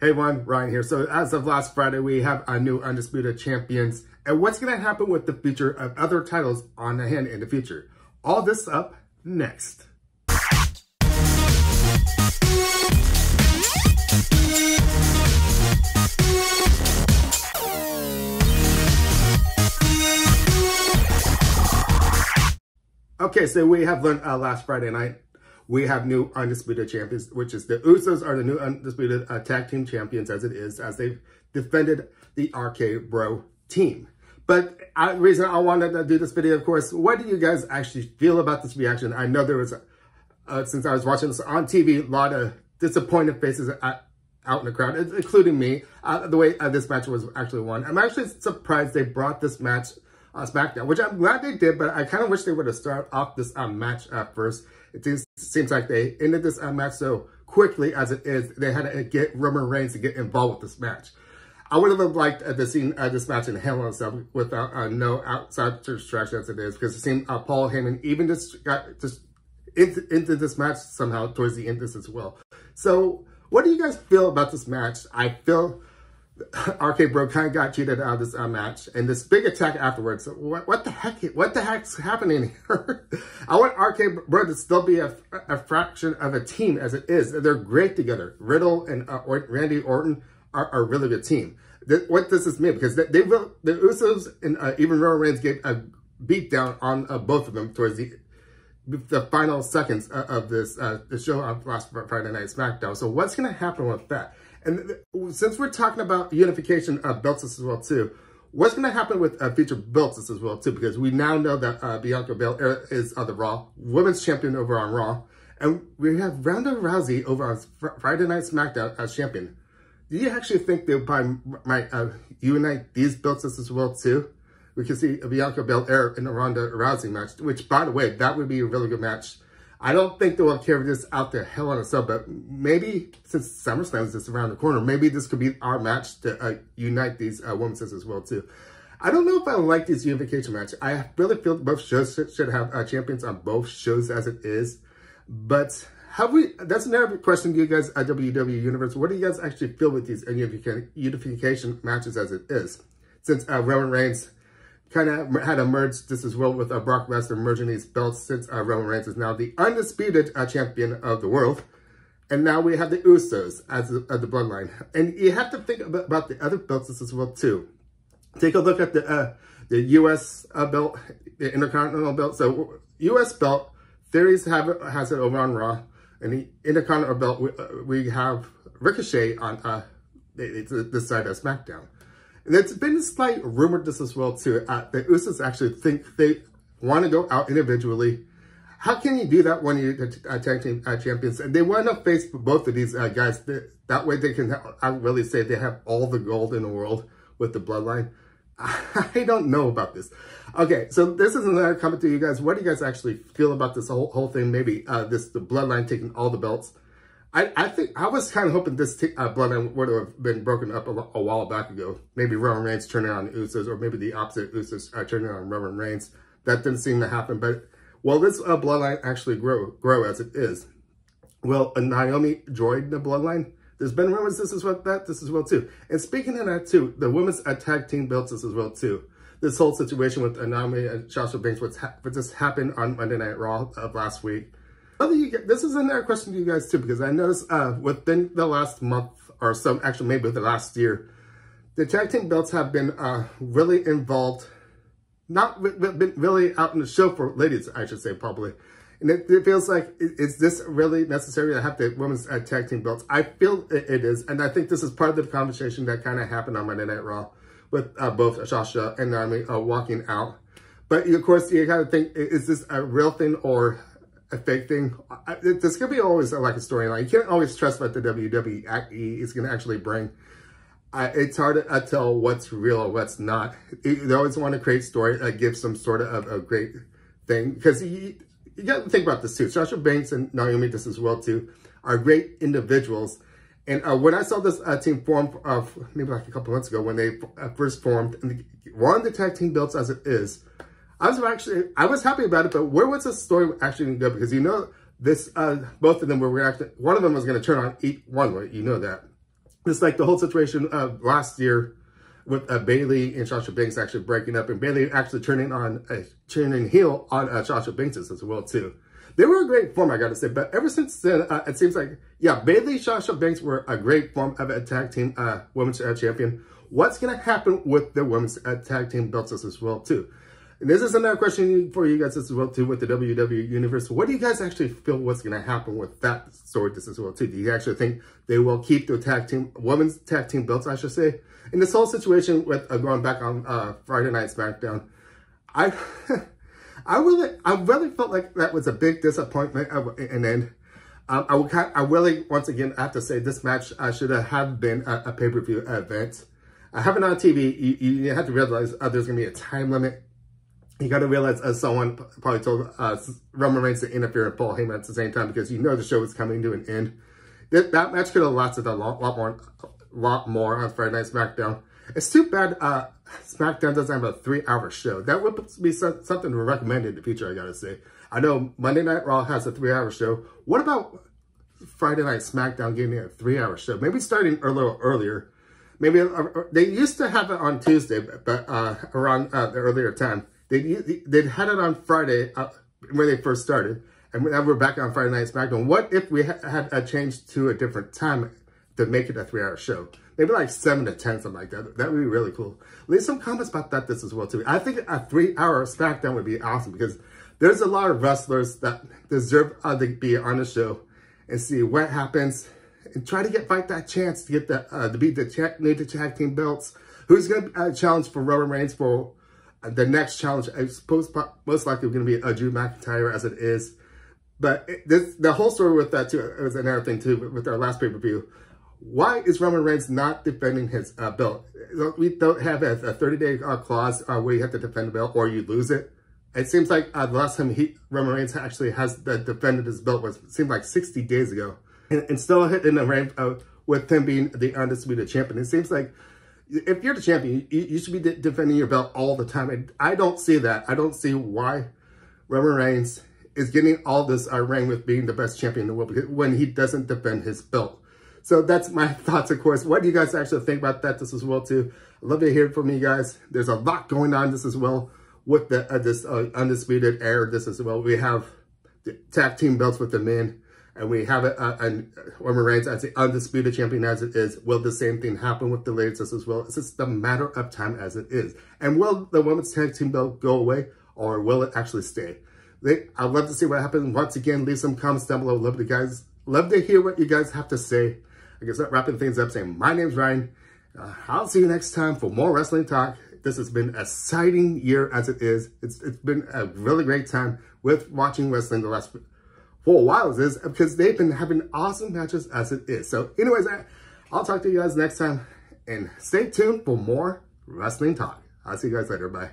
Hey everyone, Ryan here. So as of last Friday, we have a new Undisputed Champions. And what's going to happen with the future of other titles on the hand in the future? All this up next. Okay, so we have learned last Friday night. We have new Undisputed Champions, which is the USOs are the new Undisputed Tag Team Champions as it is, as they've defended the RK-Bro team. But the reason I wanted to do this video, of course, what do you guys actually feel about this reaction? I know there was, since I was watching this on TV, a lot of disappointed faces out in the crowd, including me, the way this match was actually won. I'm actually surprised they brought this match SmackDown, which I'm glad they did, but I kind of wish they would have started off this match first. It seems like they ended this match so quickly as it is. They had to get Roman Reigns to get involved with this match. I would have liked to see this match in Hell in a Cell without no outside distraction as it is, because it seemed Paul Heyman even just got into this match somehow towards the end of this as well. So what do you guys feel about this match? I feel RK-Bro kind of got cheated out of this match, and this big attack afterwards. What the heck? What the heck's happening here? I want RK-Bro to still be a fraction of a team as it is. They're great together. Riddle and Randy Orton are a really good team. What does this mean? Because the Usos and even Roman Reigns gave a beatdown on both of them towards the final seconds of this the show on last Friday Night SmackDown. So what's going to happen with that? And since we're talking about unification of belts as well too, what's going to happen with future belts as well too? Because we now know that Bianca Belair is on the Raw, Women's Champion over on Raw, and we have Ronda Rousey over on Friday Night SmackDown as Champion. Do you actually think they probably might unite these belts as well too? We can see Bianca Belair in a Ronda Rousey match, which by the way, that would be a really good match. I don't think they will carry this out to Hell in a Cell, but maybe since SummerSlam is just around the corner, maybe this could be our match to unite these women's as well, too. I don't know if I like these unification match. I really feel both shows should have champions on both shows as it is. But have we? That's another question to you guys at WWE Universe. What do you guys actually feel with these unification matches as it is? Since Roman Reigns kind of had emerged this as well with Brock Lesnar merging these belts, since Roman Reigns is now the Undisputed Champion of the world. And now we have the Usos as the Bloodline. And you have to think about the other belts as well too. Take a look at the US belt, the Intercontinental belt. So US belt, Theories has it over on Raw. And the Intercontinental belt, we have Ricochet on this side of SmackDown. There's been a slight rumor this as well too. The Usos actually think they want to go out individually. How can you do that when you're tag team champions? And they want to face both of these guys. That way they can, I really say they have all the gold in the world with the Bloodline. I don't know about this. Okay, so this is another comment to you guys. What do you guys actually feel about this whole thing? Maybe the Bloodline taking all the belts. I think I was kind of hoping this Bloodline would have been broken up a while back ago. Maybe Roman Reigns turning on the Usos, or maybe the opposite Usos turning on Roman Reigns. That didn't seem to happen. But will this Bloodline actually grow as it is? Will Naomi join the Bloodline? There's been rumors this is what that this as well too. And speaking of that too, the women's tag team belts as well too. This whole situation with Naomi and Sasha Banks, what just happened on Monday Night Raw of last week. This is another question to you guys too, because I noticed within the last month or so, actually maybe the last year, the tag team belts have been really involved, not been really out in the show for ladies, I should say, probably. And it feels like, is this really necessary to have the women's tag team belts? I feel it is, and I think this is part of the conversation that kind of happened on Monday Night Raw with both Sasha and Naomi walking out. But of course, you gotta think, is this a real thing or a fake thing? This could be always like a storyline. You can't always trust what the WWE is going to actually bring. It's hard to tell what's real or what's not. They always want to create story, give some sort of a great thing. Because you got to think about this too. Sasha Banks and Naomi, this as well too, are great individuals. And when I saw this team form maybe like a couple months ago when they first formed, and won the tag team belts as it is, I was happy about it, but where was the story actually going to go? Because you know, both of them were reacting. One of them was going to turn on each one. You know that. It's like the whole situation of last year with Bayley and Sasha Banks actually breaking up, and Bayley actually turning heel on Sasha Banks as well too. They were a great form, I gotta say, but ever since then, it seems like, yeah, Bayley, Sasha Banks were a great form of a tag team women's champion. What's gonna happen with the women's tag team belts as well too? And this is another question for you guys as well too with the WWE Universe. What do you guys actually feel what's gonna happen with that story as well too? Do you actually think they will keep their tag team, women's tag team belts, I should say? And this whole situation with going back on Friday Night SmackDown, I really felt like that was a big disappointment. And then I really, once again, I have to say this match should have been a pay-per-view event. I have it on TV. You have to realize there's going to be a time limit. You got to realize someone probably told Roman Reigns to interfere with Paul Heyman at the same time because you know the show is coming to an end. That match could have lasted a lot more on Friday Night SmackDown. It's too bad SmackDown doesn't have a 3-hour show. That would be something to recommend in the future, I gotta say. I know Monday Night Raw has a 3-hour show. What about Friday Night SmackDown getting a 3-hour show? Maybe starting a little earlier. Maybe they used to have it on Tuesday, but around the earlier time. They had it on Friday when they first started, and now we're back on Friday Night SmackDown. What if we had a change to a different time to make it a 3-hour show? Maybe like 7 to 10, something like that. That would be really cool. Leave some comments about that as well, too. I think a 3-hour SmackDown would be awesome because there's a lot of wrestlers that deserve to be on the show and see what happens and try to fight that chance to get the tag team belts. Who's going to challenge for Roman Reigns for the next challenge? I suppose most likely going to be Drew McIntyre as it is. But the whole story with that, too, it was another thing, too, with our last pay-per-view. Why is Roman Reigns not defending his belt? We don't have a 30-day clause where you have to defend the belt or you lose it. It seems like the last time Roman Reigns actually has defended his belt was, seemed like 60 days ago. And still hitting the rank with him being the Undisputed Champion. It seems like if you're the champion, you should be defending your belt all the time. And I don't see that. I don't see why Roman Reigns is getting all this reign with being the best champion in the world when he doesn't defend his belt. So that's my thoughts, of course. What do you guys actually think about that this as well, too? I'd love to hear from you guys. There's a lot going on this as well with the, this Undisputed Era this as well. We have the tag team belts with the men, and we have Roman Reigns as the Undisputed Champion as it is. Will the same thing happen with the ladies as well? It's just a matter of time as it is. And will the women's tag team belt go away, or will it actually stay? I'd love to see what happens. Once again, leave some comments down below. Love to hear what you guys have to say. I guess I'm wrapping things up saying, my name's Ryan. I'll see you next time for more wrestling talk. This has been an exciting year as it is. It's been a really great time with watching wrestling the last for a while as it is, because they've been having awesome matches as it is. So anyways, I'll talk to you guys next time, and stay tuned for more wrestling talk. I'll see you guys later. Bye.